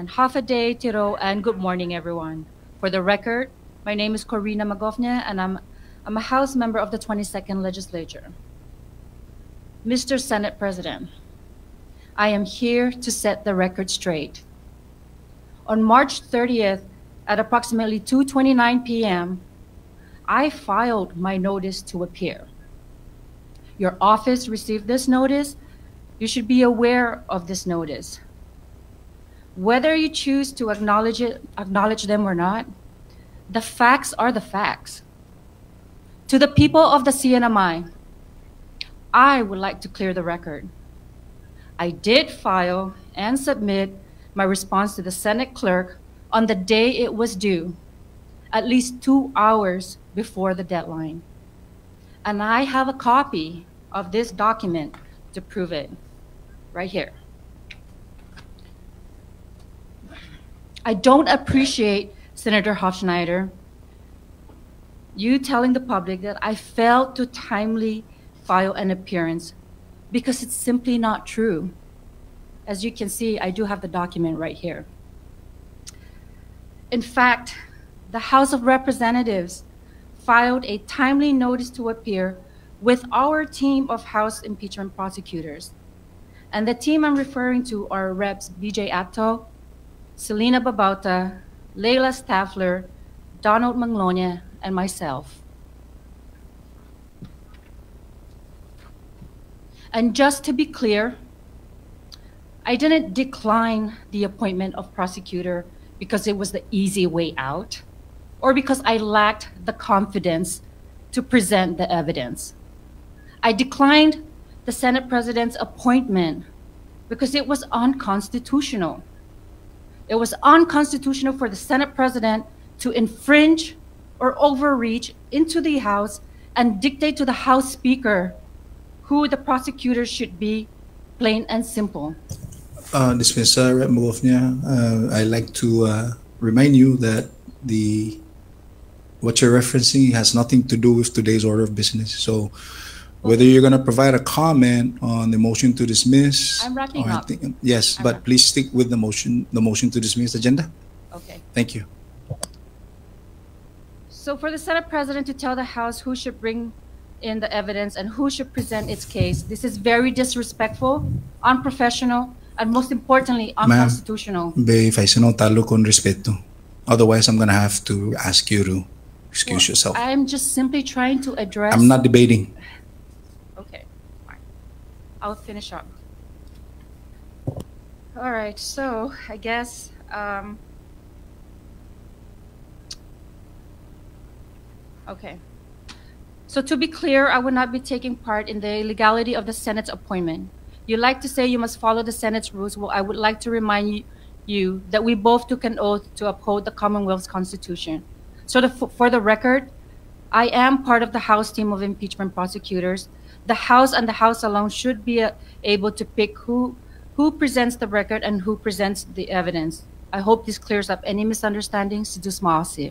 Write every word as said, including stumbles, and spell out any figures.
Hafa Adai, Tirow, and good morning, everyone. For the record, my name is Corina Magofna, and I'm, I'm a House member of the twenty-second Legislature. Mister Senate President, I am here to set the record straight. On March thirtieth, at approximately two twenty-nine p m, I filed my notice to appear. Your office received this notice. You should be aware of this notice. Whether you choose to acknowledge it, acknowledge them or not, the facts are the facts. To the people of the C N M I, I would like to clear the record. I did file and submit my response to the Senate clerk on the day it was due, at least two hours before the deadline. And I have a copy of this document to prove it, right here. I don't appreciate, Senator Hofschneider, you telling the public that I failed to timely file an appearance, because it's simply not true. As you can see, I do have the document right here. In fact, the House of Representatives filed a timely notice to appear with our team of House impeachment prosecutors. And the team I'm referring to are Reps B J Attao, Celina Babauta, Leila Staffler, Donald Manglona, and myself. And just to be clear, I didn't decline the appointment of prosecutor because it was the easy way out or because I lacked the confidence to present the evidence. I declined the Senate President's appointment because it was unconstitutional. It was unconstitutional for the Senate President to infringe or overreach into the House and dictate to the House Speaker who the prosecutor should be, plain and simple. Uh, Dispenser Rep Magofna, uh, I'd like to uh, remind you that the what you're referencing has nothing to do with today's order of business. So whether you're going to provide a comment on the motion to dismiss, I'm wrapping up. Anything, yes, I'm but wrapping. Please stick with the motion, the motion to dismiss agenda. Okay. Thank you. So for the Senate President to tell the House who should bring in the evidence and who should present its case, this is very disrespectful, unprofessional, and most importantly, unconstitutional. Be faisonotalo con respeto. Otherwise, I'm going to have to ask you to excuse well, yourself. I'm just simply trying to address. I'm not debating. Okay, fine. I'll finish up. All right, so I guess um, okay. So to be clear, I will not be taking part in the illegality of the Senate's appointment. You like to say you must follow the Senate's rules. Well, I would like to remind you, you that we both took an oath to uphold the Commonwealth's Constitution. So the, for the record, I am part of the House team of impeachment prosecutors. The House and the House alone should be able to pick who, who presents the record and who presents the evidence. I hope this clears up any misunderstandings.